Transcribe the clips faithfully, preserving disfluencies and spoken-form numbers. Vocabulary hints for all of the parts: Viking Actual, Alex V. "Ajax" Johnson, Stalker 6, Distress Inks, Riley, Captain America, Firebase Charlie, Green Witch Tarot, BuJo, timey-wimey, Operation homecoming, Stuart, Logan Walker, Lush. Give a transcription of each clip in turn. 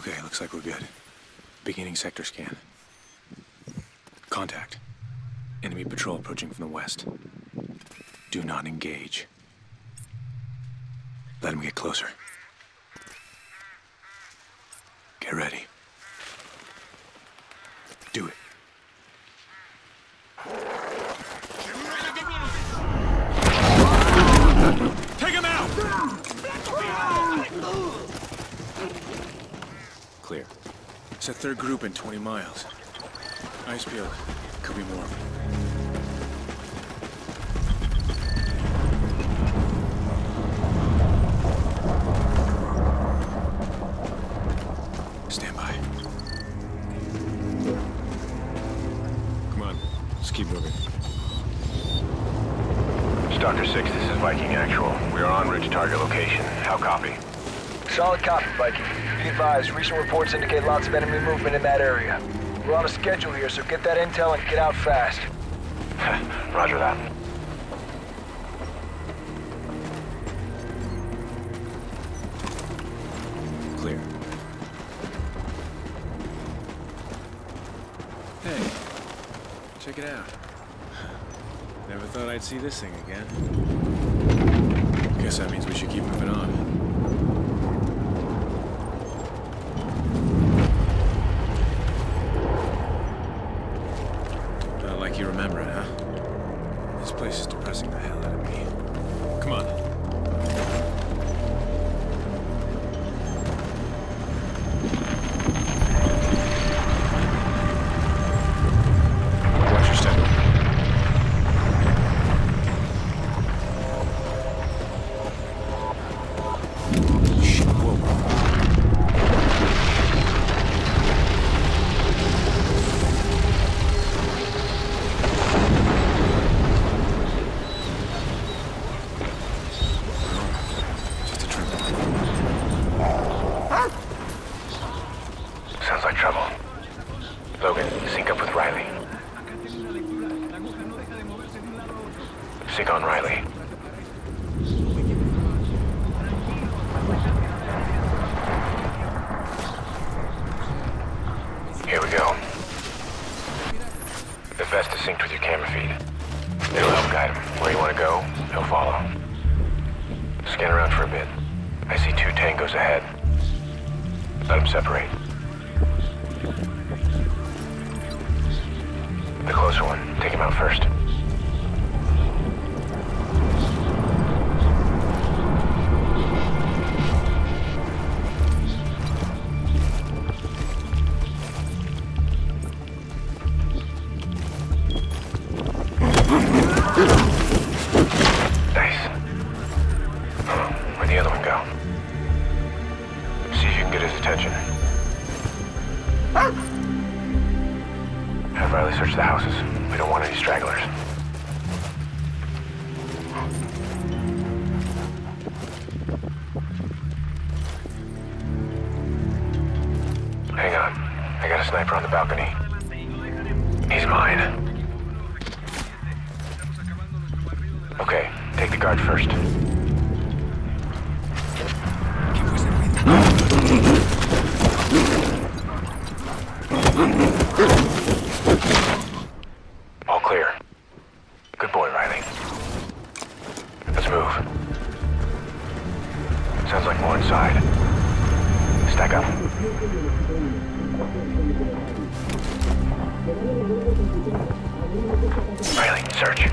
Okay, looks like we're good. Beginning sector scan. Contact. Enemy patrol approaching from the west. Do not engage. Let him get closer. Get ready. Do it. Take him out! Clear. It's a third group in twenty miles. Ice field. Could be more. Stand by. Come on, let's keep moving. Stalker six, this is Viking Actual. We are en route to target location. How copy? Solid copy, Viking. Be advised, recent reports indicate lots of enemy movement in that area. We're on a schedule here, so get that intel and get out fast. Roger that. Clear. Hey, check it out. Never thought I'd see this thing again. Guess that means we should keep moving on. You remember it, huh? This place is depressing the hell out of me. Come on. Watch your step. Shit, whoa. Logan, sync up with Riley. Sync on Riley. Here we go. The best is synced with your camera feed. It'll help guide him. Where you want to go, he'll follow. Scan around for a bit. I see two tangos ahead. Let them separate. The closer one. Take him out first. Nice. Where'd the other one go? See if you can get his attention. Have Riley search the houses. We don't want any stragglers. Hang on. I got a sniper on the balcony. He's mine. Okay, take the guard first. All clear. Good boy, Riley. Let's move. Sounds like more inside. Stack up. Riley, search.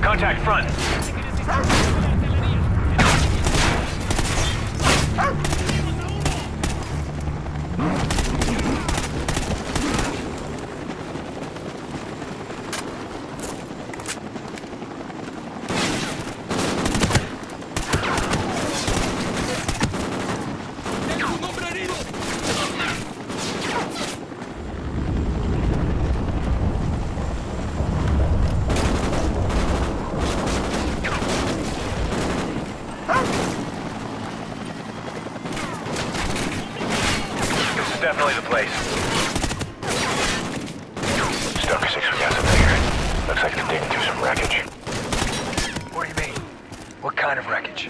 Contact front. Stalker six, we got something here. Looks like they're digging through some wreckage. What do you mean? What kind of wreckage?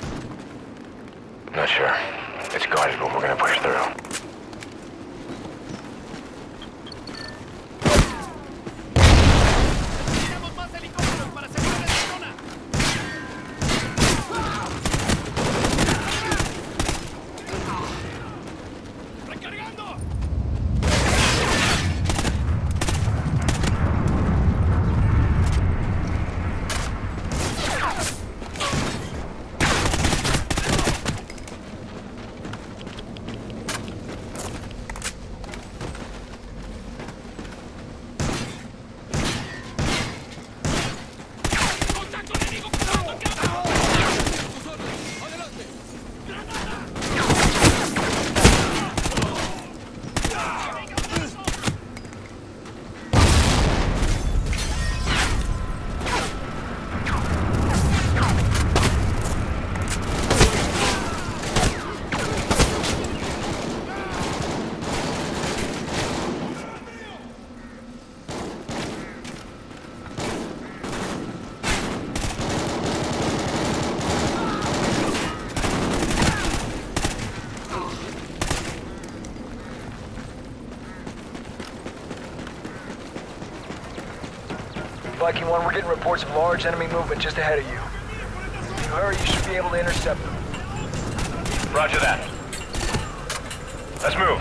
I'm not sure. It's guarded, but we're gonna push through. Viking one, we're getting reports of large enemy movement just ahead of you. If you hurry, you should be able to intercept them. Roger that. Let's move.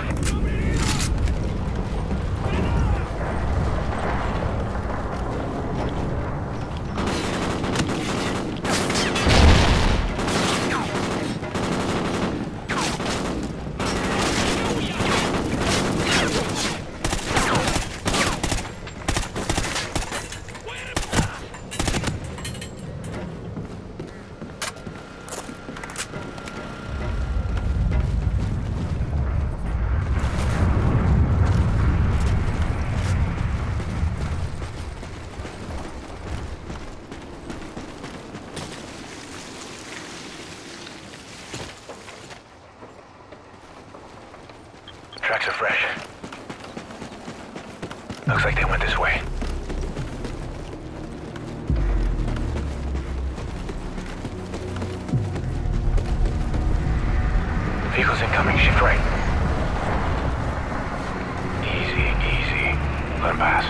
Tracks are fresh. Looks like they went this way. Vehicles incoming, shift right. Easy, easy. Let them pass.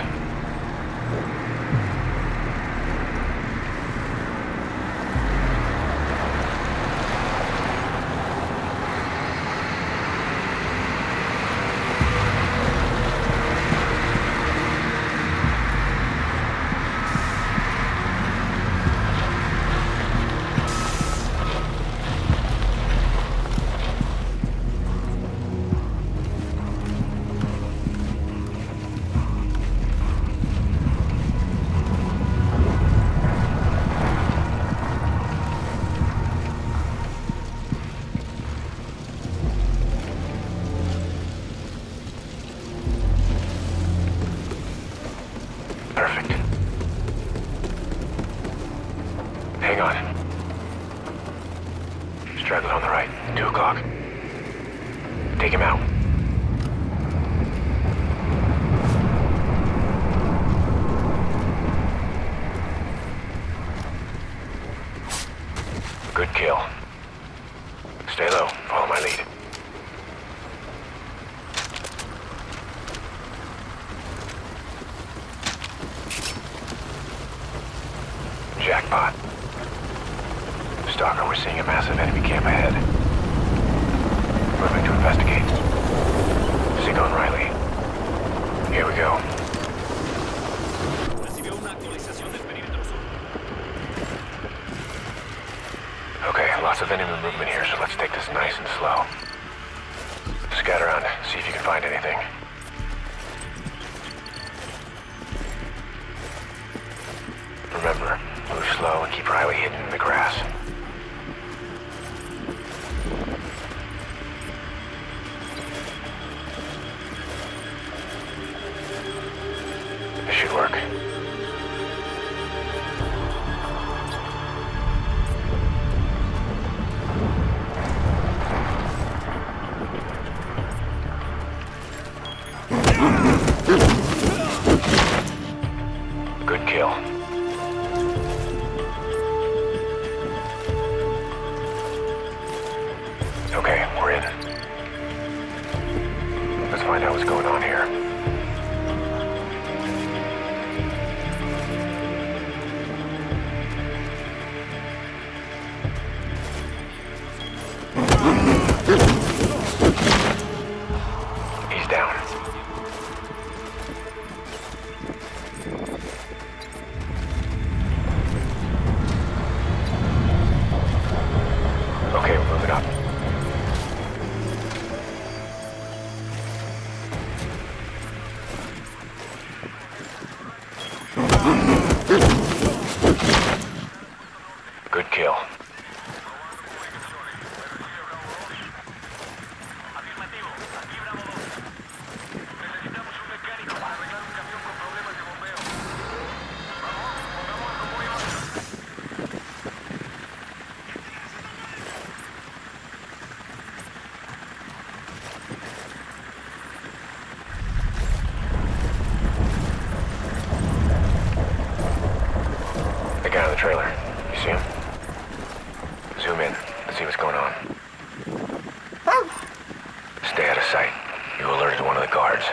Good kill. Stay low. Follow my lead. Jackpot. Stalker, we're seeing a massive enemy camp ahead. Moving to investigate. Sigo and Riley. Here we go. Lots of enemy movement here, so let's take this nice and slow. Scout around, see if you can find anything. Remember, move slow and keep Riley hidden in the grass. This should work. trailer. You see him? Zoom in to see what's going on. Stay out of sight. You alerted one of the guards.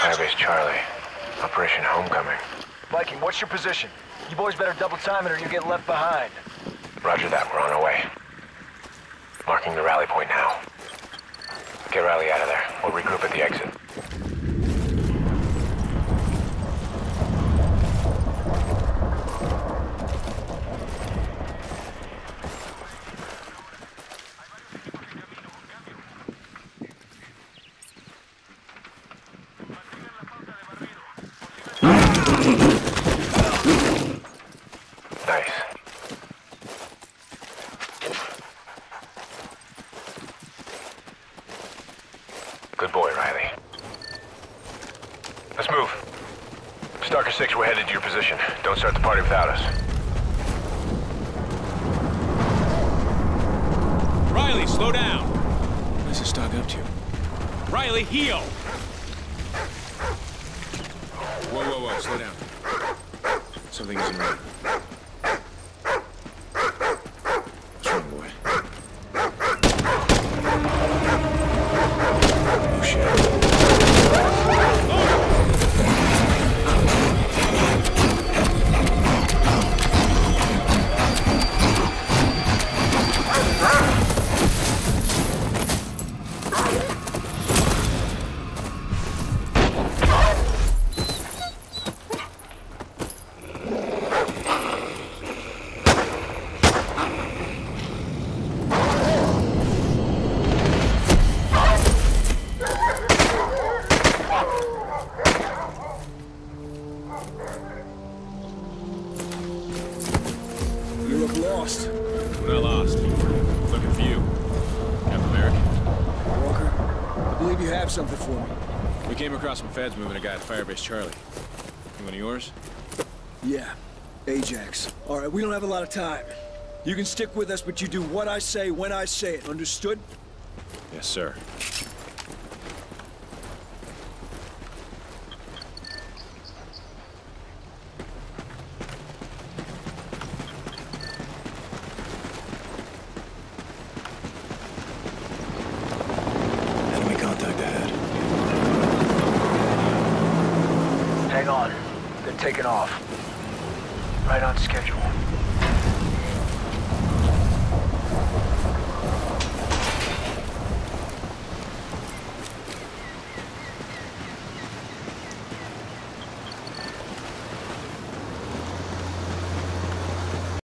Firebase Charlie, Operation Homecoming. Viking, what's your position? You boys better double time it or you get left behind. Roger that, we're on our way. Marking the rally point now. Get Riley out of there. We'll regroup at the exit. Good boy, Riley. Let's move. Stalker six, we're headed to your position. Don't start the party without us. Riley, slow down! What's this dog up to? Riley, heel! Whoa, whoa, whoa, slow down. Something isn't right. Lost. I'm not lost. Look at you, Captain America. Walker, I believe you have something for me. We came across some feds moving a guy at Firebase Charlie. You one of yours? Yeah, Ajax. All right, we don't have a lot of time. You can stick with us, but you do what I say when I say it. Understood? Yes, sir. Hang on. They're taking off. Right on schedule.